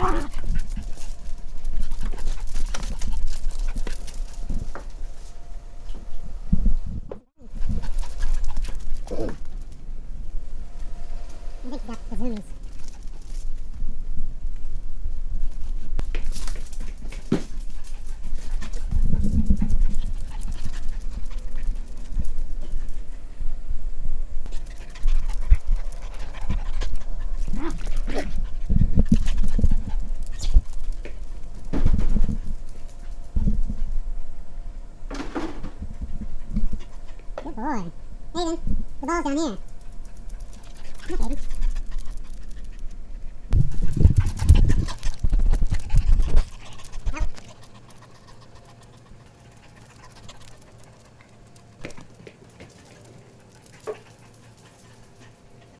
Good boy. Hey, then, the ball's down here.